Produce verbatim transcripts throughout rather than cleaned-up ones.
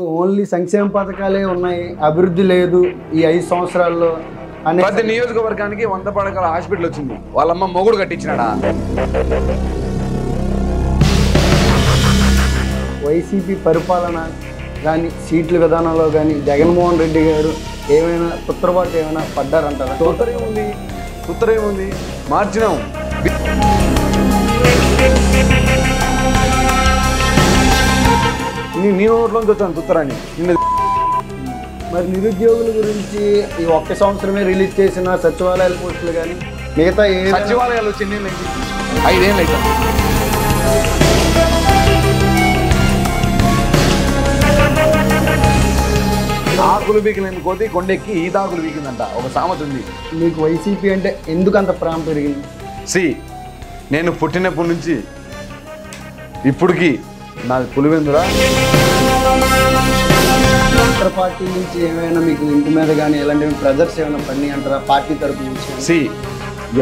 Only Sankshem Patakale on my Abrudiledu, E I Sonsral, and but the New York government on the particle hospital. Walama Mogurga Tichinada Y C P Perpalana, Gani, Seat Livadana Logani, Jagan Mohan Reddy Garu, Evana, Putrava, Evana, Padaranta, Totari only, Putare only, Marginal. You don't want to turn to Trani. But you walk a song from a release case in a Sachuala Airport. Meta Sachuala Lucini. I didn't like that. Akulubi and Koti Kondeki, Ida Gulvikanda, over Samasundi. Make Y C P and Indukanta Pramperin. See, Nenu Putina Punji Ipurki. Nal Puluvendra party నుంచి ఏమైనా మీకు ఇంటి మీద గాని ఎలాంటి pressures ఏమైనా పన్ని అంటారా పార్టీ తరపు నుంచి సి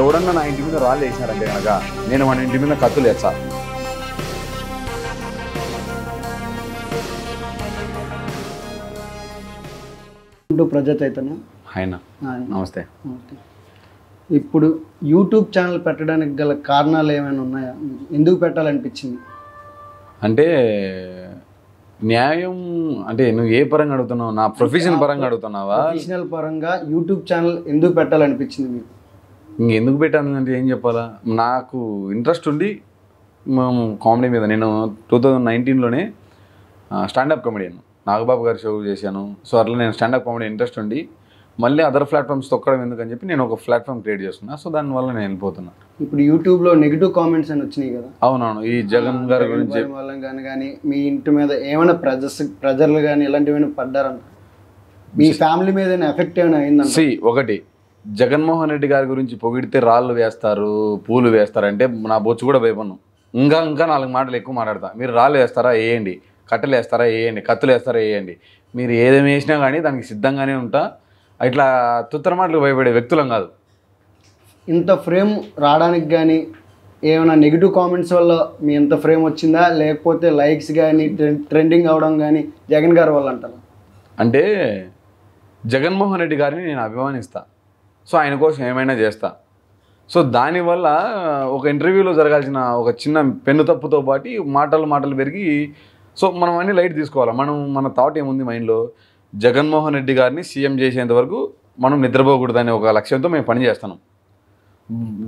ఎవరన్నా నా ఇంటి మీద రాళ్ళు వేశారంటే గనక నేను మన ఇంటి మీద కత్తులు వేస్తా టు ప్రజా చైతన్య హైనా నమస్తే నమస్తే ఇప్పుడు YouTube ఛానల్ పెట్టడానికి గల కారణాలు ఏమైనా ఉన్నాయా ఎందుకు పెట్టాలనిపించింది అంటే న్యాయం అంటే నువ్వు ఏ పరంగా అడుగుతున్నావు నా ప్రొఫెషన్ పరంగా అడుగుతున్నావా ప్రొఫెషనల్ పరంగా YouTube ఛానల్ ఎందుకు పెట్టాలి అనిపించింది మీకు ఇంక ఎందుకు పెట్టాను అంటే ఏం చెప్పాలా నాకు ఇంట్రెస్ట్ ఉంది మేము కామెడీ మీద నేను two thousand nineteen లోనే స్టాండ్ అప్ కామెడీ అను నాగబాబు గారి షో చేశాను సో అట్లా నేను స్టాండ్ అప్ కామెడీ ఇంట్రెస్ట్ ఉంది మళ్ళీ అదర్ ప్లాట్‌ఫామ్స్ తొక్కడం ఎందుకు అని చెప్పి నేను ఒక ప్లాట్‌ఫామ్ క్రియేట్ చేస్తున్నా సో దాని వల్ల నేను వెళ్ళిపోతున్నా ఇప్పుడు YouTube లో నెగటివ్ కామెంట్స్ అని వచ్చేని కదా అవునవును ఈ జగన్ గారి గురించి వాళ్ళం గాని గాని మీ ఇంటి మీద ఏమైనా ప్రజర్స్ ప్రజర్లు గాని ఇలాంటివేన పడ్డారంట మీ ఫ్యామిలీ మీద ఏమైనా ఎఫెక్ట్ ఏమైనా అయ్యిందంట సి ఒకటి జగన్ మోహన్ రెడ్డి గారి గురించి పొగిడితే రాళ్ళు వేస్తారు పూలు వేస్తారు అంటే నా బొచ్చు కూడా భయపడను ఇంకా ఇంకా నాలుగు మాటలు ఎక్కువ మాట్లాడతా మీరు రాళ్ళు వేస్తారా ఏయండి కట్టలు వేస్తారా ఏయండి కత్తులు వేస్తారా ఏయండి మీరు ఏదేం చేసినా గాని దానికి సిద్ధంగానే ఉంటా ఇట్లా తుత్తర మాటలు భయపడే వ్యక్తులం కాదు ఇంత ఫ్రేమ్ రావడానికి కానీ ఏమైనా నెగిటివ్ కామెంట్స్ వల్ల మీ ఇంత ఫ్రేమ్ వచ్చిందా లేకపోతే లైక్స్ కానీ ట్రెండింగ్ అవడం కానీ జగన్ గారి వల్ల అంటారు అంటే జగన్మోహన్ రెడ్డి గారిని నేను అభిమానిస్తా సో ఆయన కోసం ఏమైనా చేస్తా సో దానివల్ల ఒక ఇంటర్వ్యూలో జరగాల్సిన ఒక చిన్న పెన్ను తప్పుతో పాటు మాటలు మాటలు పెరిగి సో మనం అన్ని లైట్ తీసుకోవాలి మనం మన థాట్ ఏముంది మైండ్లో జగన్మోహన్ రెడ్డి గారిని సీఎం చేసేంత వరకు మనం నిద్రపోకూడదనే ఒక లక్ష్యంతో మేము పనిచేస్తున్నాం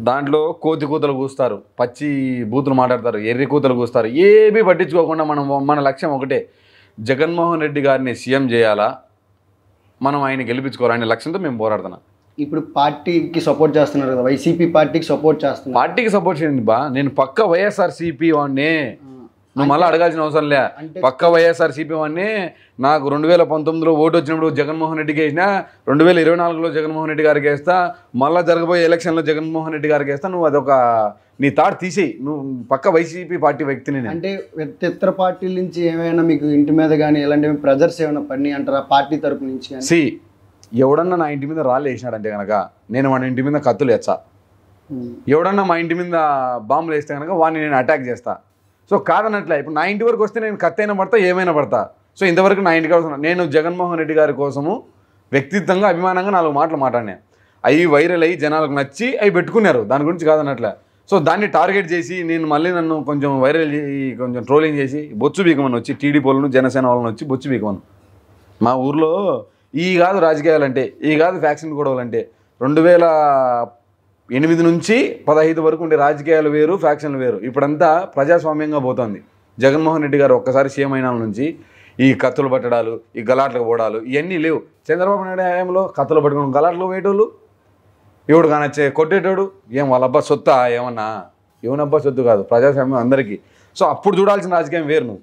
దాంట్లో కోతి కూతలు కూస్తారు పచ్చి బూతులు మాట్లాడతారు ఎర్రి కూతలు కూస్తారు ఏమీ పట్టించుకోకుండా మనం మన లక్ష్యం ఒకటే జగన్మోహన్ రెడ్డి గారిని సీఎం చేయాలా మనం ఆయన గెలిపించుకోవాలనే లక్ష్యంతో మేము పోరాడుతున్నాం ఇప్పుడు పార్టీకి సపోర్ట్ చేస్తున్నారు కదా వైసీపీ పార్టీకి సపోర్ట్ చేస్తున్నారు పార్టీకి సపోర్ట్ చేయండి బా నేను పక్క వైఎస్ఆర్సీపీ వాడినే నువ్వు మళ్ళీ అడగాల్సిన అవసరం లే పక్క వైఎస్ఆర్సీపీ వాడిని నాకు రెండు వేల పంతొమ్మిదిలో ఓటు వచ్చినప్పుడు జగన్మోహన్ రెడ్డికి వేసినా రెండు వేల ఇరవై నాలుగులో జగన్మోహన్ రెడ్డి గారికి వేస్తా మళ్ళీ జరగబోయే ఎలక్షన్లో జగన్మోహన్ రెడ్డి గారికి వేస్తా నువ్వు అదొక నీ తాడు తీసేయి నువ్వు పక్క వైసీపీ పార్టీ వ్యక్తిని అంటే ఇతర పార్టీల నుంచి ఏమైనా మీకు ఇంటి మీద కానీ ఇలాంటివి ప్రెజర్స్ ఏమైనా పని అంటారా పార్టీ తరపు నుంచి సి ఎవడన్నా నా ఇంటి మీద రాళ్ళు వేసినాడంటే కనుక నేను వాడి ఇంటి మీద కత్తులు వేస్తా ఎవడన్నా మా ఇంటి మీద బాంబులు వేస్తే కనుక వాడిని నేను అటాక్ చేస్తా సో కాదన్నట్లే ఇప్పుడు నా ఇంటి వరకు వస్తే నేను కత్తైనా పడతా ఏమైనా పడతా సో ఇంతవరకు నా ఇంటికి వస్తున్నా నేను జగన్మోహన్ రెడ్డి గారి కోసము వ్యక్తిత్వంగా అభిమానంగా నాలుగు మాటలు మాట్లాడినా అవి వైరల్ అయ్యి జనాలకు నచ్చి అవి పెట్టుకున్నారు దాని గురించి కాదన్నట్లే సో దాన్ని టార్గెట్ చేసి నేను మళ్ళీ నన్ను కొంచెం వైరల్ కొంచెం ట్రోలింగ్ చేసి బొచ్చు బీకమని వచ్చి టీడీపీ వాళ్ళను జనసేన వాళ్ళని వచ్చి బొచ్చు బీకమను మా ఊర్లో ఈ కాదు రాజకీయాలంటే ఈ కాదు ఫ్యాక్షన్ గొడవలంటే రెండు వేల ఎనిమిది నుంచి పదహైదు వరకు ఉండే రాజకీయాలు వేరు ఫ్యాక్షన్లు వేరు ఇప్పుడంతా ప్రజాస్వామ్యంగా పోతుంది జగన్మోహన్ రెడ్డి గారు ఒక్కసారి సీఎం అయిన నుంచి ఈ కత్తులు పట్టడాలు ఈ గలాట్లకు పోవడాలు ఇవన్నీ లేవు చంద్రబాబు నాయుడు హయాంలో కత్తులు పట్టుకుని గలాట్లు పోయేటోళ్ళు ఎవడు కానొచ్చే కొట్టేటోడు ఏం వాళ్ళబ్బా సొత్త ఏమన్నా ఏమనబ్బా సొత్తు కాదు ప్రజాస్వామ్యం అందరికీ సో అప్పుడు చూడాల్సిన రాజకీయం వేరు నువ్వు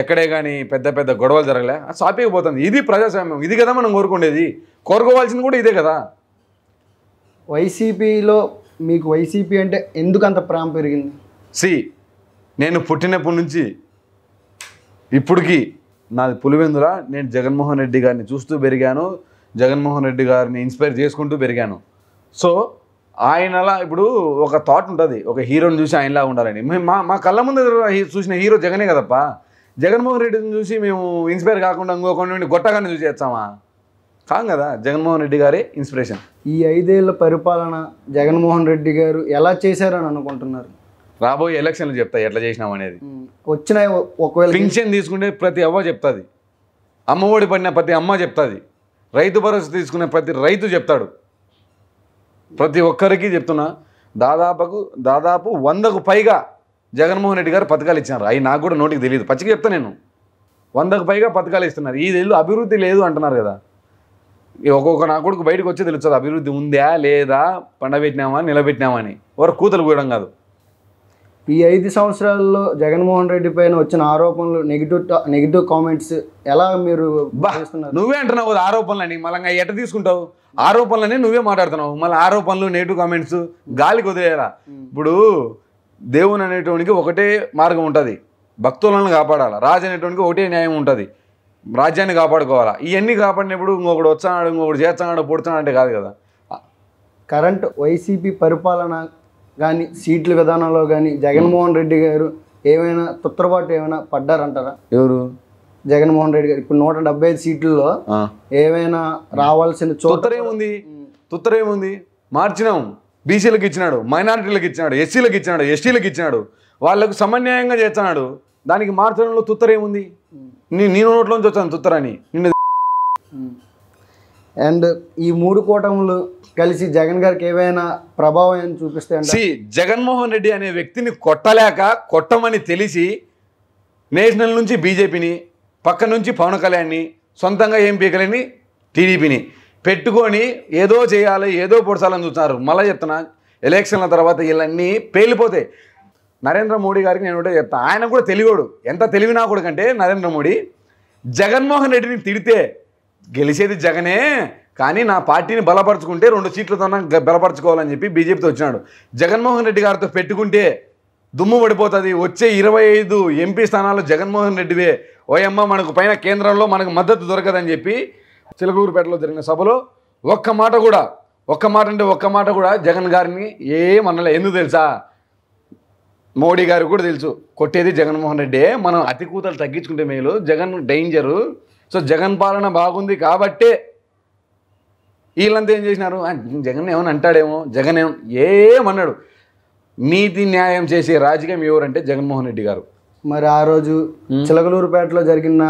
ఎక్కడే కానీ పెద్ద పెద్ద గొడవలు జరగలే, సాపేకపోతుంది. ఇది ప్రజాస్వామ్యం, ఇది కదా మనం కోరుకునేది, కోరుకోవాల్సింది కూడా ఇదే కదా. వైసీపీలో మీకు వైసీపీ అంటే ఎందుకు అంత ప్రేమ పెరిగింది? సి నేను పుట్టినప్పటి నుంచి ఇప్పటికి నాది పులివెందుల, నేను జగన్మోహన్ రెడ్డి గారిని చూస్తూ పెరిగాను, జగన్మోహన్ రెడ్డి గారిని ఇన్స్పైర్ చేసుకుంటూ పెరిగాను. సో ఆయనలా ఇప్పుడు ఒక థాట్ ఉంటుంది, ఒక హీరోని చూసి ఆయనలా ఉండాలని. మేము మా మా కళ్ళ ముందు చూసిన హీరో జగనే కదప్ప, జగన్మోహన్ రెడ్డిని చూసి మేము ఇన్స్పైర్ కాకుండా ఇంకొకటి గొట్టగానే చూసేస్తామా? కాదు కదా, జగన్మోహన్ రెడ్డి గారే ఇన్స్పిరేషన్. ఈ ఐదేళ్ల పరిపాలన జగన్మోహన్ రెడ్డి గారు ఎలా చేశారని అనుకుంటున్నారు? రాబోయే ఎలక్షన్లు చెప్తాయి ఎట్లా చేసినాం అనేది. వచ్చిన ఒకవేళ పెన్షన్ తీసుకుంటే ప్రతి అవ్వ చెప్తుంది, అమ్మఒడి పడిన ప్రతి అమ్మ చెప్తుంది, రైతు భరోసా తీసుకునే ప్రతి రైతు చెప్తాడు. ప్రతి ఒక్కరికి చెప్తున్నా, దాదాపుకు దాదాపు వందకు పైగా జగన్మోహన్ రెడ్డి గారు పథకాలు ఇచ్చినారు. అవి నాకు కూడా నోటికి తెలియదు, పచ్చికి చెప్తా నేను. వందకు పైగా పథకాలు ఇస్తున్నారు. ఈ ఇల్లు అభివృద్ధి లేదు అంటున్నారు కదా, ఒక్కొక్క నా కొడుకు బయటకు వచ్చే తెలుస్తుంది అభివృద్ధి ఉందా లేదా, పండబెట్టినామా నిలబెట్టినామా అని. ఎవరు కూతలు కూయడం కాదు. ఈ ఐదు సంవత్సరాల్లో జగన్మోహన్ రెడ్డి పైన వచ్చిన ఆరోపణలు, నెగిటివ్ నెగిటివ్ కామెంట్స్ ఎలా మీరు నువ్వే అంటున్నావు కదా ఆరోపణలని, మళ్ళీ ఎట్ట తీసుకుంటావు? ఆరోపణలనే నువ్వే మాట్లాడుతున్నావు, మళ్ళీ ఆరోపణలు నెగిటివ్ కామెంట్స్ గాలికి వదిలేరా? ఇప్పుడు దేవుని అనేటోనికి ఒకటే మార్గం ఉంటుంది, భక్తులను కాపాడాలి. రాజు అనేటోనికి ఒకటే న్యాయం ఉంటుంది, రాజ్యాన్ని కాపాడుకోవాలా. ఇవన్నీ కాపాడినప్పుడు ఇంకొకటి వచ్చాడు, ఇంకొకటి చేస్తున్నాడు, పుడుతున్నాడు అంటే కాదు కదా. కరెంట్ వైసీపీ పరిపాలన కానీ సీట్ల విధానంలో కానీ జగన్మోహన్ రెడ్డి గారు ఏమైనా తొత్తరబాటు ఏమైనా పడ్డారంటారా? ఎవరు? జగన్మోహన్ రెడ్డి గారు ఇప్పుడు నూట డెబ్బై ఐదు సీట్లలో ఏమైనా రావాల్సిన తొత్తరేముంది? తొత్తరేముంది? మార్చినాం, బీసీలకు ఇచ్చినాడు, మైనారిటీలకు ఇచ్చినాడు, ఎస్సీలకు ఇచ్చినాడు, ఎస్టీలకు ఇచ్చినాడు, వాళ్ళకు సమన్యాయంగా చేస్తున్నాడు. దానికి మార్చడంలో తుత్తరేముంది? నీ నేను నోట్లోంచి వచ్చాను తుత్తరని నిన్న. అండ్ ఈ మూడు కూటములు కలిసి జగన్ గారికి ఏమైనా ప్రభావం చూపిస్తాయి? జగన్మోహన్ రెడ్డి అనే వ్యక్తిని కొట్టలేక, కొట్టమని తెలిసి నేషనల్ నుంచి బీజేపీని, పక్క నుంచి పవన్ కళ్యాణ్ని, సొంతంగా ఏం పీకలేని టీడీపీని పెట్టుకొని ఏదో చేయాలి, ఏదో పొడసాలని చూస్తున్నారు. మళ్ళీ చెప్తున్నా, ఎలక్షన్ల తర్వాత వీళ్ళన్నీ పేలిపోతాయి. నరేంద్ర మోడీ గారికి నేను ఒకటే చెప్తాను, ఆయన కూడా తెలివాడు, ఎంత తెలివినా కూడా కంటే నరేంద్ర మోడీ జగన్మోహన్ రెడ్డిని తిడితే గెలిచేది జగనే, కానీ నా పార్టీని బలపరచుకుంటే రెండు సీట్లతో బలపరచుకోవాలని చెప్పి బీజేపీతో వచ్చినాడు. జగన్మోహన్ రెడ్డి గారితో పెట్టుకుంటే దుమ్ము పడిపోతుంది. వచ్చే ఇరవై ఐదు ఎంపీ స్థానాలు జగన్మోహన్ రెడ్డివే, ఓయమ్మ మనకు పైన కేంద్రంలో మనకు మద్దతు దొరకదని చెప్పి చిలకూరుపేటలో జరిగిన సభలో ఒక్క మాట కూడా, ఒక్క మాట అంటే ఒక్క మాట కూడా జగన్ గారిని ఏమనలే. ఎందుకు తెలుసా? మోడీ గారు కూడా తెలుసు కొట్టేది జగన్మోహన్ రెడ్డి, మనం అతి కూతలు తగ్గించుకుంటే మేలు, జగన్ డేంజరు. సో జగన్ పాలన బాగుంది కాబట్టే వీళ్ళంతా ఏం చేసినారు, జగన్ ఏమని అంటాడేమో, జగన్ ఏమో ఏమన్నాడు. నీతి న్యాయం చేసే రాజకీయం ఎవరంటే జగన్మోహన్ రెడ్డి గారు. మరి ఆ రోజు చిలకలూరుపేటలో జరిగిన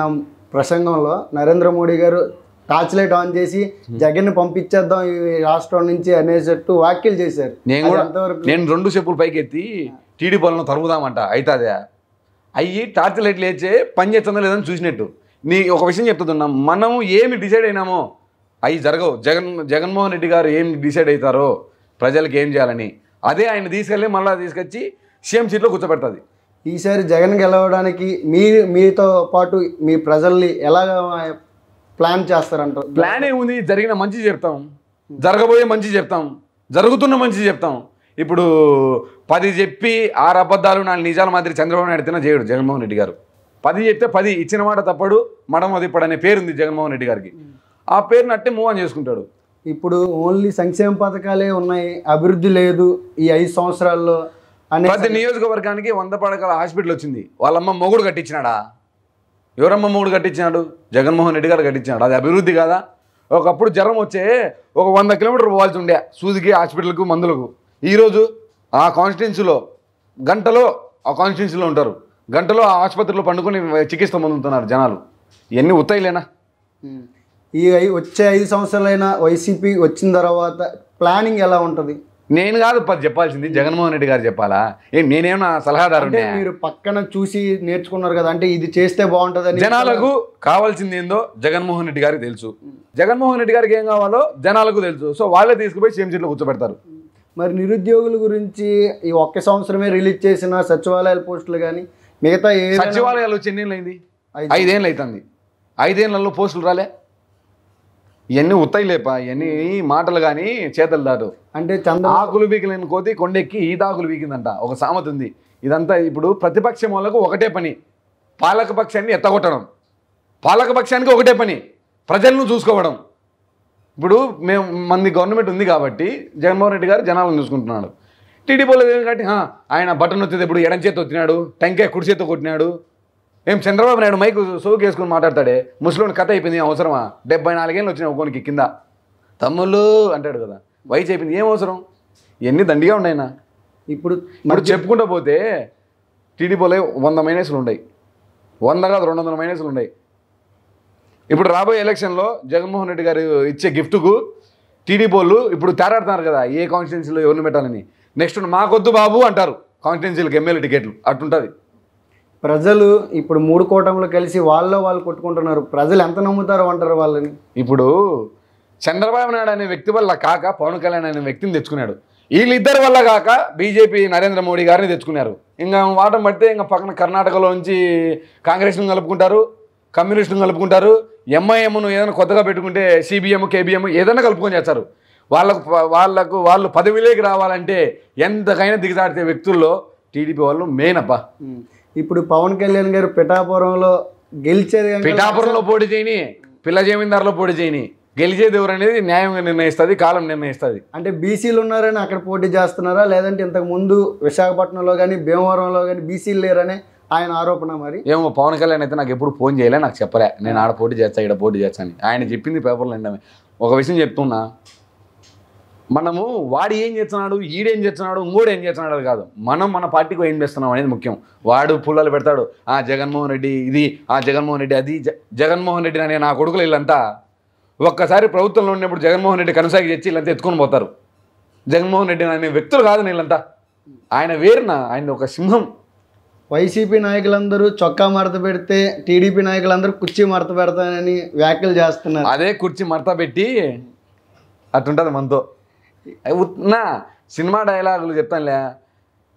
ప్రసంగంలో నరేంద్ర మోడీ గారు టార్చ్ లైట్ ఆన్ చేసి జగన్ పంపించేద్దాం ఈ రాష్ట్రం నుంచి అనేటట్టు వ్యాఖ్యలు చేశారు. నేను కూడా నేను రెండు చెప్పులు పైకి ఎత్తి టీడీపీ వాళ్ళను తరుగుదామంట అవుతుందా? అయ్యి టార్చ్ లైట్లు వేసే పని చేస్తుందో లేదని చూసినట్టు. నీ ఒక విషయం చెప్తున్నాం, మనం ఏమి డిసైడ్ అయినామో అవి జరగవు. జగన్ జగన్మోహన్ రెడ్డి గారు ఏం డిసైడ్ అవుతారో ప్రజలకు ఏం చేయాలని, అదే ఆయన తీసుకెళ్ళి మళ్ళీ తీసుకొచ్చి సీఎం సీట్లో కూర్చోబెడుతుంది. ఈసారి జగన్ గెలవడానికి మీ మీతో పాటు మీ ప్రజల్ని ఎలా ప్లాన్ చేస్తారంటారు? ప్లాన్ ఏముంది, జరిగిన మంచి చెప్తాం, జరగబోయే మంచి చెప్తాం, జరుగుతున్న మంచి చెప్తాం. ఇప్పుడు పది చెప్పి ఆరు అబద్ధాలు నాలుగు నిజాల మాదిరి చంద్రబాబు నాయుడు తిన చేయడు జగన్మోహన్ రెడ్డి గారు. పది చెప్తే పది ఇచ్చిన మాట తప్పడు, మడమ తిప్పడు అనే పేరు ఉంది జగన్మోహన్ రెడ్డి గారికి. ఆ పేరుని అట్టే మూవ్ ఆన్ చేసుకుంటాడు. ఇప్పుడు ఓన్లీ సంక్షేమ పథకాలే ఉన్నాయి, అభివృద్ధి లేదు ఈ ఐదు సంవత్సరాల్లో. ప్రతి నియోజకవర్గానికి వంద పడకల హాస్పిటల్ వచ్చింది, వాళ్ళమ్మ మొగుడు కట్టించినాడా? ఎవరమ్మ మొగుడు కట్టించినాడు? జగన్మోహన్ రెడ్డి గారు కట్టించినాడు. అది అభివృద్ధి కాదా? ఒకప్పుడు జ్వరం వచ్చే ఒక వంద కిలోమీటర్ పోవాల్సి ఉండే సూదికి హాస్పిటల్కు మందులకు. ఈరోజు ఆ కాన్స్టిట్యున్సీలో గంటలో ఆ కాన్స్టిట్యున్సీలో ఉంటారు, గంటలో ఆ ఆసుపత్రిలో పండుకొని చికిత్స పొందుతున్నారు జనాలు. ఇవన్నీ ఉత్తయిలేనా? ఈ వచ్చే ఐదు సంవత్సరాలైనా వైసీపీ వచ్చిన తర్వాత ప్లానింగ్ ఎలా ఉంటుంది? నేను కాదు పది చెప్పాల్సింది, జగన్మోహన్ రెడ్డి గారు చెప్పాలా? ఏం నేనేమన్నా సలహాదారు? మీరు పక్కన చూసి నేర్చుకున్నారు కదా, అంటే ఇది చేస్తే బాగుంటుంది. జనాలకు కావాల్సింది ఏందో జగన్మోహన్ రెడ్డి గారికి తెలుసు, జగన్మోహన్ రెడ్డి గారికి ఏం కావాలో జనాలకు తెలుసు. సో వాళ్ళే తీసుకుపోయి సీఎం సీట్లో కూర్చోబెడతారు. మరి నిరుద్యోగుల గురించి ఈ ఒక్క సంవత్సరమే రిలీజ్ చేసిన సచివాలయాల పోస్టులు కానీ మిగతా ఏ సచివాలయాలు వచ్చి ఎన్నేళ్ళైంది? ఐదేళ్ళు అవుతుంది, ఐదేళ్లలో పోస్టులు రాలే. ఇవన్నీ ఉత్తయిలేప, ఇవన్నీ మాటలు కానీ చేతలు దాటు. అంటే ఆకులు బీకిలేని కోతి కొండెక్కి ఈ దాకులు బీకిందంట, ఒక సామెత ఉంది. ఇదంతా ఇప్పుడు ప్రతిపక్షం వాళ్ళకు ఒకటే పని, పాలకపక్షాన్ని ఎత్తగొట్టడం. పాలకపక్షానికి ఒకటే పని, ప్రజలను చూసుకోవడం. ఇప్పుడు మేము మంది గవర్నమెంట్ ఉంది కాబట్టి జగన్మోహన్ రెడ్డి గారు జనాలను చూసుకుంటున్నాడు. టీడీపీ వాళ్ళు కాబట్టి ఆయన బటన్ వచ్చేది ఇప్పుడు ఎడం చేతి వచ్చినాడు, టెంకాయ కుడి చేతితో కొట్టినాడు. ఏం చంద్రబాబు నాయుడు మైకు సోకి వేసుకుని మాట్లాడతాడే, ముసలిని కథ అయిపోయింది, అవసరమా? డెబ్బై నాలుగేళ్ళు వచ్చిన ఒకనికి కింద తమ్ముళ్ళు అంటాడు కదా, వయసు అయిపోయింది, ఏం అవసరం? ఇవన్నీ దండిగా ఉన్నాయినా. ఇప్పుడు ఇప్పుడు చెప్పుకుంటూ పోతే టీడీపీలో వంద మైనస్లు ఉన్నాయి, వంద కాదు రెండు వందల మైనస్లు ఉన్నాయి. ఇప్పుడు రాబోయే ఎలక్షన్లో జగన్మోహన్ రెడ్డి గారు ఇచ్చే గిఫ్ట్కు టీడీపీ వాళ్ళు ఇప్పుడు తేరాడుతున్నారు కదా, ఏ కాన్స్టిట్యున్సీలో ఎవరిని పెట్టాలని. నెక్స్ట్ మాకొద్దు బాబు అంటారు కాన్స్టిట్యున్సీలకు ఎమ్మెల్యే టికెట్లు. అట్టుంటుంది. ప్రజలు ఇప్పుడు మూడు కూటములు కలిసి వాళ్ళలో వాళ్ళు కొట్టుకుంటున్నారు, ప్రజలు ఎంత నమ్ముతారు అంటారు వాళ్ళని. ఇప్పుడు చంద్రబాబు నాయుడు అనే వ్యక్తి వల్ల కాక పవన్ కళ్యాణ్ అనే వ్యక్తిని తెచ్చుకున్నాడు, వీళ్ళిద్దరి వల్ల కాక బీజేపీ నరేంద్ర మోడీ గారిని తెచ్చుకున్నారు. ఇంకా వాటం పడితే ఇంకా పక్కన కర్ణాటకలో నుంచి కాంగ్రెస్ను కలుపుకుంటారు, కమ్యూనిస్టును కలుపుకుంటారు, ఎంఐఎంను ఏదైనా కొత్తగా పెట్టుకుంటే సిబిఎం కేబిఎం ఏదైనా కలుపుకొని చేస్తారు. వాళ్ళకు వాళ్ళకు వాళ్ళు పదవిలోకి రావాలంటే ఎంతకైనా దిగజారితే వ్యక్తుల్లో టీడీపీ వాళ్ళు మెయిన్. అబ్బా ఇప్పుడు పవన్ కళ్యాణ్ గారు పిఠాపురంలో గెలిచేది, పిఠాపురంలో పోటీ చేయని, పిల్ల జమీందారులో పోటీ చేయని, గెలిచేది ఎవరు అనేది న్యాయంగా నిర్ణయిస్తుంది, కాలం నిర్ణయిస్తుంది. అంటే బీసీలు ఉన్నారని అక్కడ పోటీ చేస్తున్నారా, లేదంటే ఇంతకు ముందు విశాఖపట్నంలో కానీ భీమవరంలో కానీ బీసీలు లేరని ఆయన ఆరోపణ? మరి ఏమో పవన్ కళ్యాణ్ అయితే నాకు ఎప్పుడు ఫోన్ చేయలే, నాకు చెప్పలే నేను ఆడ పోటీ చేస్తా ఇక్కడ పోటీ చేస్తాను. ఆయన చెప్పింది పేపర్లు నిండా. ఒక విషయం చెప్తున్నా, మనము వాడు ఏం చేస్తున్నాడు, ఈడేం చేస్తున్నాడు, ఇంకోడు ఏం చేస్తున్నాడు కాదు, మనం మన పార్టీకి ఏం చేస్తున్నాం అనేది ముఖ్యం. వాడు పుల్లలు పెడతాడు, ఆ జగన్మోహన్ రెడ్డి ఇది, ఆ జగన్మోహన్ రెడ్డి అది, జగన్మోహన్ రెడ్డి అనే నా కొడుకులు వీళ్ళంతా ఒక్కసారి ప్రభుత్వంలో ఉన్నప్పుడు జగన్మోహన్ రెడ్డి కనసాగి తెచ్చి వీళ్ళంతా ఎత్తుకొని పోతారు. జగన్మోహన్ రెడ్డి అనే వ్యక్తులు కాదు వీళ్ళంతా, ఆయన వేరున ఆయన ఒక సింహం. వైసీపీ నాయకులందరూ చొక్కా మడత పెడితే టీడీపీ నాయకులందరూ కుర్చీ మడత పెడతానని వ్యాఖ్యలు చేస్తున్నారు. అదే కుర్చీ మడత పెట్టి అట్టుంటుంది మనతో. నా సినిమా డైలాగులు చెప్తానులే,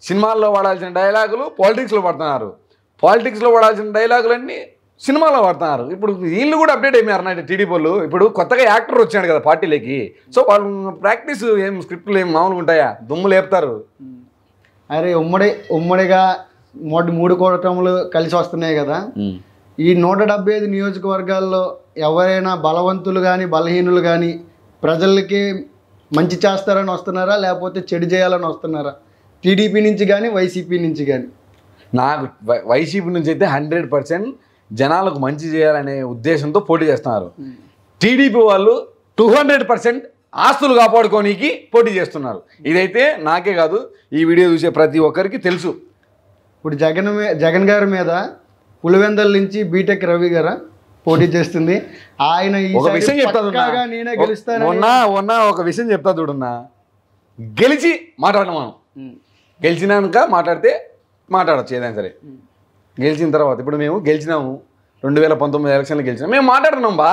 సినిమాల్లో వాడాల్సిన డైలాగులు పాలిటిక్స్లో వాడుతున్నారు, పాలిటిక్స్లో వాడాల్సిన డైలాగులన్నీ సినిమాలో వాడుతున్నారు. ఇప్పుడు వీళ్ళు కూడా అప్డేట్ అయిపోయారు అంటే టీడీపీ వాళ్ళు. ఇప్పుడు కొత్తగా యాక్టర్ వచ్చాడు కదా పార్టీలోకి, సో వాళ్ళు ప్రాక్టీస్ ఏం స్క్రిప్ట్లు ఏం మామూలుగా ఉంటాయా, దుమ్ము లేపుతారు. అరే ఉమ్మడి ఉమ్మడిగా మొదటి మూడు కూటములు కలిసి వస్తున్నాయి కదా, ఈ నూట డెబ్బై ఐదు నియోజకవర్గాల్లో ఎవరైనా బలవంతులు కానీ బలహీనులు కానీ ప్రజలకి మంచి చేస్తారని వస్తున్నారా, లేకపోతే చెడు చేయాలని వస్తున్నారా టీడీపీ నుంచి కానీ వైసీపీ నుంచి కానీ? నాకు వైసీపీ నుంచి అయితే హండ్రెడ్ పర్సెంట్ జనాలకు మంచి చేయాలనే ఉద్దేశంతో పోటీ చేస్తున్నారు. టీడీపీ వాళ్ళు టూ హండ్రెడ్ పర్సెంట్ ఆస్తులు కాపాడుకోనికి పోటీ చేస్తున్నారు. ఇదైతే నాకే కాదు, ఈ వీడియో చూసే ప్రతి ఒక్కరికి తెలుసు. ఇప్పుడు జగన్ జగన్ గారి మీద పులివెందల నుంచి బీటెక్ రవి గారు పోటీ చేస్తుంది. ఆయన ఒక విషయం చెప్తా, ఒక విషయం చెప్తా చూడున్నా, గెలిచి మాట్లాడడం, మనం గెలిచినాక మాట్లాడితే మాట్లాడచ్చు ఏదైనా సరే. గెలిచిన తర్వాత ఇప్పుడు మేము గెలిచినాము, రెండు వేల పంతొమ్మిది ఎలక్షన్లో గెలిచినాము, మేము మాట్లాడుతున్నాం బా.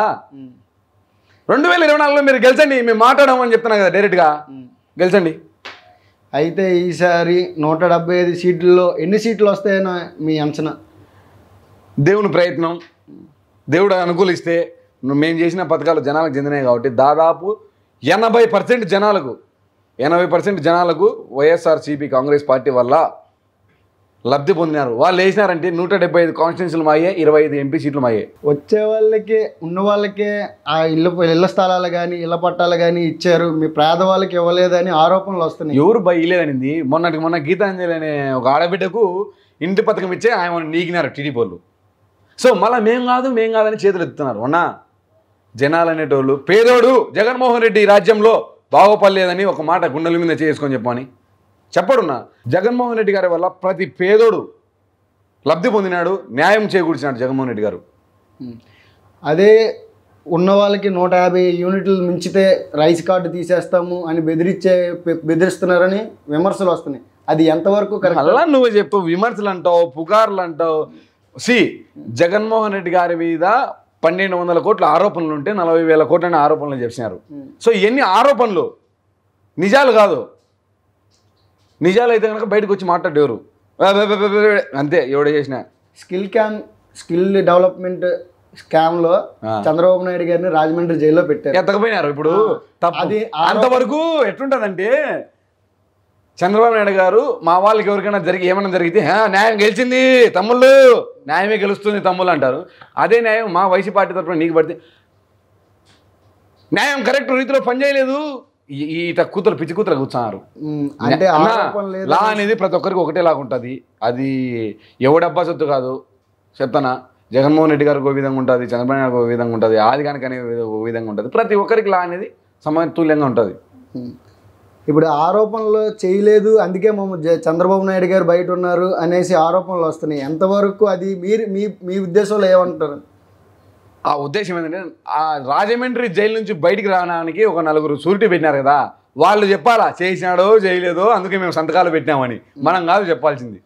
రెండు వేల ఇరవై నాలుగులో మీరు గెలిచండి, మేము మాట్లాడము అని చెప్తున్నాం కదా, డైరెక్ట్గా గెలిచండి. అయితే ఈసారి నూట డెబ్బై ఐదు సీట్లలో ఎన్ని సీట్లు వస్తాయనో మీ అంచనా? దేవుని ప్రయత్నం, దేవుడు అనుకూలిస్తే. మేము చేసిన పథకాలు జనాలకు చెందినాయి కాబట్టి దాదాపు ఎనభై పర్సెంట్ జనాలకు ఎనభై పర్సెంట్ జనాలకు వైఎస్ఆర్సీపీ కాంగ్రెస్ పార్టీ వల్ల లబ్ధి పొందినారు. వాళ్ళు వేసినారంటే నూట డెబ్బై ఐదు కాన్స్టిట్యూన్సీలు మాయే, ఇరవై ఐదు ఎంపీ సీట్లు మాయే. వచ్చే వాళ్ళకి ఉన్న వాళ్ళకే ఆ ఇల్లు ఇళ్ల స్థలాలు కానీ ఇళ్ల పట్టాలు కానీ ఇచ్చారు, మీ పేద వాళ్ళకి ఇవ్వలేదని ఆరోపణలు వస్తున్నాయి. ఎవరు బయలేదనింది? మొన్నటికి మొన్న గీతాంజలి అనే ఒక ఆడబిడ్డకు ఇంటి పథకం ఇచ్చే ఆయన నీకినారు టీడీపీ వాళ్ళు. సో మళ్ళీ మేము కాదు మేము కాదని చేతులు ఎత్తుతున్నారు. అన్నా జనాలు అనేటోళ్ళు, పేదోడు జగన్మోహన్ రెడ్డి రాజ్యంలో బాగోపడలేదని ఒక మాట గుండెల మీద చేసుకొని చెప్పని చెప్పడున్నా. జగన్మోహన్ రెడ్డి గారి వల్ల ప్రతి పేదోడు లబ్ధి పొందినాడు, న్యాయం చేకూర్చినాడు జగన్మోహన్ రెడ్డి గారు. అదే ఉన్న వాళ్ళకి నూట యాభై యూనిట్లు మించితే రైస్ కార్డు తీసేస్తాము అని బెదిరించే బెదిరిస్తున్నారని విమర్శలు వస్తున్నాయి. అది ఎంతవరకు కరెక్ట్? అలా నువ్వు చెప్పు, విమర్శలు అంటావు, పుకార్లు అంటావు. సి జగన్మోహన్ రెడ్డి గారి మీద పన్నెండు వందల కోట్ల ఆరోపణలు ఉంటే నలభై వేల కోట్లని ఆరోపణలు చెప్పినారు. సో ఎన్ని ఆరోపణలు, నిజాలు కాదు. నిజాలు అయితే కనుక బయటకు వచ్చి మాట్లాడేవారు, అంతే ఎవడ చేసిన skill can skill development scam లో చంద్రబాబు నాయుడు గారిని రాజమండ్రి జైల్లో పెట్టారు. ఎత్తకపోయినారు ఇప్పుడు అది అంతవరకు ఎట్లుంటదంటే చంద్రబాబు నాయుడు గారు మా వాళ్ళకి ఎవరికైనా జరిగి ఏమైనా జరిగితే న్యాయం గెలిచింది తమ్ముళ్ళు, న్యాయమే గెలుస్తుంది తమ్ముళ్ళు అంటారు. అదే న్యాయం మా వైసీపీ పార్టీ తరఫున నీకు పడితే న్యాయం కరెక్ట్ రీతిలో పనిచేయలేదు, ఈట కూతురు పిచ్చి కూతురు కూర్చున్నారు అంటే లా అనేది ప్రతి ఒక్కరికి ఒకటేలాగా ఉంటుంది. అది ఎవడబ్బా సొత్తు కాదు. చెప్తానా, జగన్మోహన్ రెడ్డి గారికి ఒక విధంగా ఉంటుంది, చంద్రబాబు నాయుడు గారికి ఒక విధంగా ఉంటుంది, ఆది కనుక అనే ఒక విధంగా ఉంటుంది. ప్రతి ఒక్కరికి లా అనేది సమతుల్యంగా ఉంటుంది. ఇప్పుడు ఆరోపణలు చేయలేదు అందుకే మేము చంద్రబాబు నాయుడు గారు బయట ఉన్నారు అనేసి ఆరోపణలు వస్తున్నాయి. ఎంతవరకు అది మీరు మీ మీ ఉద్దేశంలో ఏమంటారు? ఆ ఉద్దేశం ఏంటంటే ఆ రాజమండ్రి జైలు నుంచి బయటికి రావడానికి ఒక నలుగురు సూరిటీ పెట్టినారు కదా, వాళ్ళు చెప్పాలా చేసినాడో చేయలేదో అందుకే మేము సంతకాలు పెట్టినామని, మనం కాదు చెప్పాల్సింది.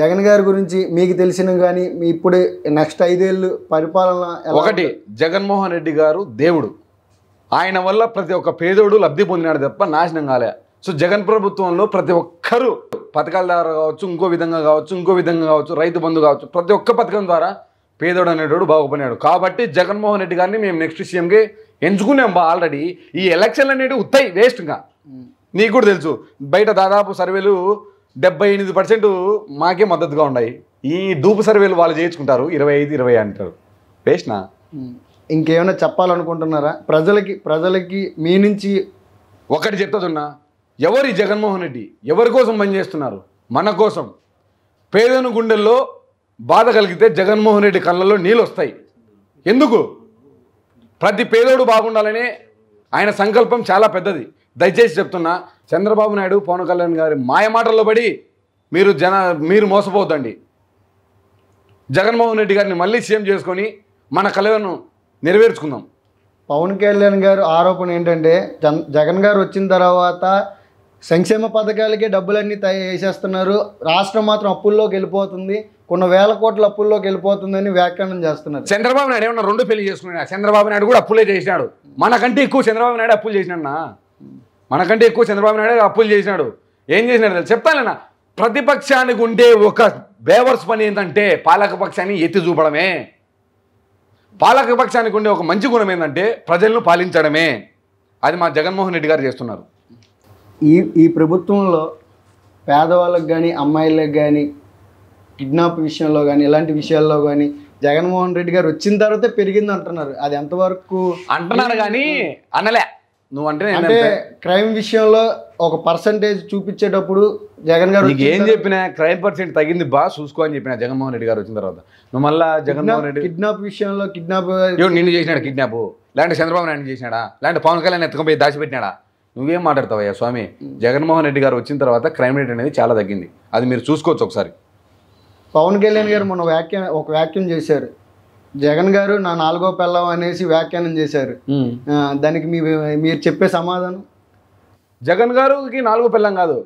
జగన్ గారి గురించి మీకు తెలిసిన కానీ మీ ఇప్పుడు నెక్స్ట్ ఐదేళ్ళు పరిపాలన ఒకటి, జగన్మోహన్ రెడ్డి గారు దేవుడు, ఆయన వల్ల ప్రతి ఒక్క పేదోడు లబ్ధి పొందినాడు తప్ప నాశనం కాలే. సో జగన్ ప్రభుత్వంలో ప్రతి ఒక్కరూ పథకాల ద్వారా కావచ్చు, ఇంకో విధంగా కావచ్చు, ఇంకో విధంగా కావచ్చు, రైతు బంధు కావచ్చు, ప్రతి ఒక్క పథకం ద్వారా పేదోడు అనేటోడు బాగుపడినాడు. కాబట్టి జగన్మోహన్ రెడ్డి గారిని మేము నెక్స్ట్ సీఎంకి ఎంచుకున్నాం. బా ఆల్రెడీ ఈ ఎలక్షన్లు అనేవి ఉత్తాయి వేస్ట్గా, నీకు కూడా తెలుసు. బయట దాదాపు సర్వేలు డెబ్బై ఎనిమిది పర్సెంట్ మాకే మద్దతుగా ఉన్నాయి. ఈ డూపు సర్వేలు వాళ్ళు చేయించుకుంటారు, ఇరవై ఐదు ఇరవై అంటారు. వేస్ట్నా? ఇంకేమైనా చెప్పాలనుకుంటున్నారా ప్రజలకి? ప్రజలకి మీ నుంచి ఒకటి చెప్తున్నా, ఎవరి జగన్మోహన్ రెడ్డి ఎవరి కోసం పనిచేస్తున్నారు? మన కోసం. పేదను గుండెల్లో బాధ కలిగితే జగన్మోహన్ రెడ్డి కళ్ళల్లో నీళ్ళు వస్తాయి. ఎందుకు? ప్రతి పేదోడు బాగుండాలనే ఆయన సంకల్పం చాలా పెద్దది. దయచేసి చెప్తున్నా, చంద్రబాబు నాయుడు పవన్ కళ్యాణ్ గారి మాయ మాటల్లో పడి మీరు జన మీరు మోసపోద్దండి. జగన్మోహన్ రెడ్డి గారిని మళ్ళీ సీఎం చేసుకొని మన కళను నెరవేర్చుకుందాం. పవన్ కళ్యాణ్ గారు ఆరోపణ ఏంటంటే జగన్ గారు వచ్చిన తర్వాత సంక్షేమ పథకాలకే డబ్బులన్నీ తయారు చేసేస్తున్నారు, రాష్ట్రం మాత్రం అప్పుల్లోకి వెళ్ళిపోతుంది, కొన్ని వేల కోట్ల అప్పుల్లోకి వెళ్ళిపోతుందని వ్యాఖ్యానం చేస్తున్నారు. చంద్రబాబు నాయుడు ఏమన్నా రెండు పెళ్లి చేసుకున్నా? చంద్రబాబు నాయుడు కూడా అప్పులే చేసినాడు. మనకంటే ఎక్కువ చంద్రబాబు నాయుడు అప్పులు చేసినాడన్నా, మనకంటే ఎక్కువ చంద్రబాబు నాయుడు అప్పులు చేసినాడు. ఏం చేసినాడు చెప్తానన్నా, ప్రతిపక్షానికి ఉండే ఒక బేవర్స్ పని ఏంటంటే పాలకపక్షాన్ని ఎత్తి చూపడమే. పాలకపక్షానికి ఉండే ఒక మంచి గుణం ఏంటంటే ప్రజలను పాలించడమే. అది మా జగన్మోహన్ రెడ్డి గారు చేస్తున్నారు. ఈ ఈ ప్రభుత్వంలో పేదవాళ్ళకు కానీ, అమ్మాయిలకు కానీ, కిడ్నాప్ విషయంలో కానీ, ఇలాంటి విషయాల్లో కానీ జగన్మోహన్ రెడ్డి గారు వచ్చిన తర్వాతే పెరిగింది అంటున్నారు. అది ఎంతవరకు అంటున్నారు కానీ అనలే నువ్వు అంటే అంటే క్రైమ్ విషయంలో ఒక పర్సంటేజ్ చూపించేటప్పుడు జగన్ గారు ఏం చెప్పినా క్రైమ్ పర్సెంట్ తగ్గింది బా చూసుకో అని చెప్పిన జగన్మోహన్ రెడ్డి గారు వచ్చిన తర్వాత నువ్వు మళ్ళీ జగన్మోహన్ రెడ్డి కిడ్నాప్ విషయంలో కిడ్నాప్ నిన్ను చేసినాడు, కిడ్నాప్ లేదంటే చంద్రబాబు నాయుడు చేసినాడా, లేదంటే పవన్ కళ్యాణ్ ఎత్తుకుపోయి దాచిపెట్టినాడా? నువ్వేం మాట్లాడతావయ్యా స్వామి? జగన్మోహన్ రెడ్డి గారు వచ్చిన తర్వాత క్రైమ్ రేట్ అనేది చాలా తగ్గింది, అది మీరు చూసుకోవచ్చు ఒకసారి. పవన్ కళ్యాణ్ గారు మొన్న వ్యాఖ్య ఒక వ్యాఖ్యం చేశారు, జగన్ గారు నా నాలుగో పెళ్ళం అనేసి వ్యాఖ్యానం చేశారు. దానికి మీ మీరు చెప్పే సమాధానం? జగన్ గారుకి నాలుగో పెళ్ళం కాదు,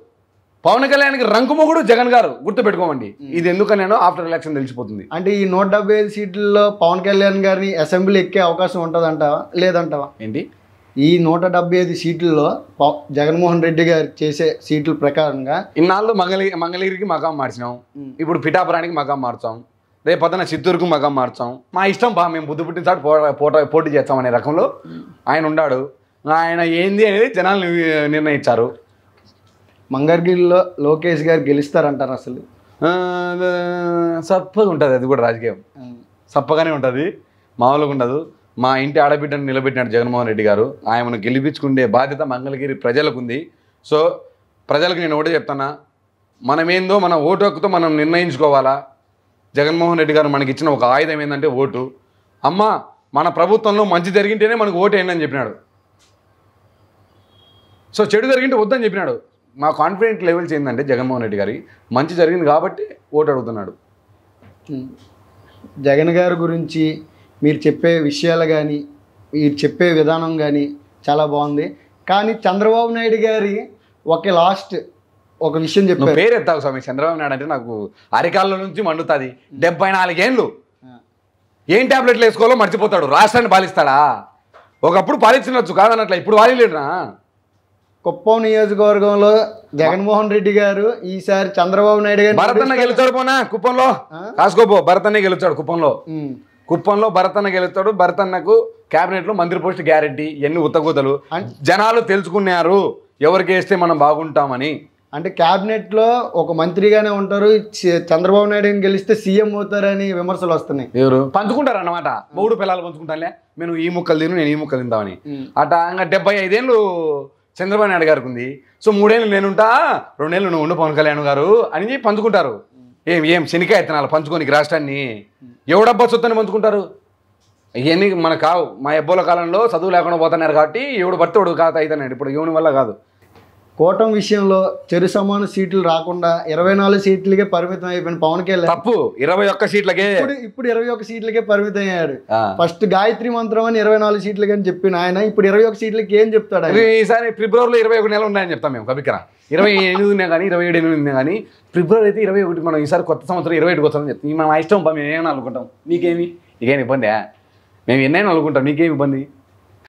పవన్ కళ్యాణ్కి రంకుమొగుడు జగన్ గారు, గుర్తుపెట్టుకోమండి. ఇది ఎందుకని నేను ఆఫ్టర్ ఎలక్షన్ తెలిసిపోతుంది. అంటే ఈ నూట డెబ్బై ఐదు సీట్లలో పవన్ కళ్యాణ్ గారిని అసెంబ్లీ ఎక్కే అవకాశం ఉంటుందంటావా లేదంటావా? ఏంటి ఈ నూట డెబ్బై ఐదు సీట్లలో జగన్మోహన్ రెడ్డి గారు చేసే సీట్ల ప్రకారంగా ఇన్నాళ్ళు మంగళగి మంగళగిరికి మకాం మార్చినాం, ఇప్పుడు పిఠాపురానికి మకాం మార్చాం, రేపు పొద్దున చిత్తూరుకు మకాం మార్చాం, మా ఇష్టం బా మేము బుద్ధి పుట్టిన సార్ పోట పోటీ చేస్తాం అనే రకంలో ఆయన ఉన్నాడు. ఆయన ఏంది అనేది జనాలు నిర్ణయించారు. మంగళగిరిలో లోకేష్ గారు గెలుస్తారంటారు. అసలు సప్పగా ఉంటుంది, అది కూడా రాజకీయం సప్పగానే ఉంటుంది, మామూలుగా ఉండదు. మా ఇంటి ఆడబిడ్డను నిలబెట్టినాడు జగన్మోహన్ రెడ్డి గారు, ఆయనను గెలిపించుకునే బాధ్యత మంగళగిరి ప్రజలకు ఉంది. సో ప్రజలకు నేను ఒకటే చెప్తానా, మనమేందో మన ఓటు హక్కుతో మనం నిర్ణయించుకోవాలా. జగన్మోహన్ రెడ్డి గారు మనకి ఇచ్చిన ఒక ఆయుధం ఏంటంటే ఓటు. అమ్మ మన ప్రభుత్వంలో మంచి జరిగింటేనే మనకు ఓటు వేయండి అని చెప్పినాడు. సో చెడు జరిగింటే వద్దని చెప్పినాడు. మా కాన్ఫిడెంట్ లెవెల్స్ ఏంటంటే జగన్మోహన్ రెడ్డి గారికి మంచి జరిగింది కాబట్టి ఓటు అడుగుతున్నాడు. జగన్ గారి గురించి మీరు చెప్పే విషయాలు కానీ, మీరు చెప్పే విధానం కానీ చాలా బాగుంది. కానీ చంద్రబాబు నాయుడు గారి ఒక లాస్ట్ ఒక విషయం చెప్పారు. పేరు ఎత్తావు స్వామి, చంద్రబాబు నాయుడు అంటే నాకు అరికాళ్ళ నుంచి మండుతుంది. డెబ్బై నాలుగేళ్ళు ఏం ట్యాబ్లెట్లు వేసుకోవాలో మర్చిపోతాడు. రాష్ట్రాన్ని పాలిస్తాడా? ఒకప్పుడు పాలించవచ్చు కాదన్నట్ల, ఇప్పుడు వాలిలేడునా? Koppam Niyojakavargamlo Jagan Mohan Reddy garu, Isari Chandrababu Naidu garu. Bharatana geluchadu pona Kuppanlo. Kaskopo Bharatana geluchadu Kuppanlo. Kuppanlo Bharatana geluchadu Bharatanaku cabinet lo Mandiri post guarantee. Yenni utagodalu. Janalu telusukunnaru. Evaru geste manam baaguntamani. And the cabinet law, Okamantri and Ontario, Chandrababu Naidu and Gelist, C M Motor and Vemersolastani. Pancunda Ramata, Bodu Pelagonskutale, Menu Imukalin and Imukalindani. Atanga Debay Delu, Chandrababu Naidu Garkundi, so Muden Lenunta, Ronel no Pawan Kalyan Garu, and Pancundaru. Am Seneca, Pancuni Grastani, Yoda Bosotan Pancundaru. Yeni Manakau, my Bola Kalando, Sadulakan Botanargati, Yoda Batu Gata and put Univalagado. Kotam Vishyanlo, Cherisamana seatlu Rakunda, twenty-four seatlake పరిమితం అయిపోయిన Pawan Kalyan. తప్పు twenty-one seatlake. ఇప్పుడు ఇప్పుడు twenty-one seatlake పరిమితం అయ్యారు. First Gayatri మంత్రం అని twenty-four seatlake అని చెప్పిన ఆయన ఇప్పుడు twenty-one seatlake ఏం చెప్తాడు ఆయన? ఈసారి ఫిబ్రవరిలో twenty-one నెల ఉన్నాయని చెప్తాం మేము కబికరా. twenty-eight ఉన్నా గానీ twenty-seven ఉన్నా గానీ ఫిబ్రవరి అయితే twenty-one మనం ఈసారి కొత్త సంవత్సరం twenty-eight వస్తుందని చెప్తాం. మనం ఇష్టం పా మేము ఏమనుకుంటాం. మీకేమి? ఇకేం ఇబ్బంది? మేము ఎన్నైనా అనుకుంటాం మీకేం ఇబ్బంది?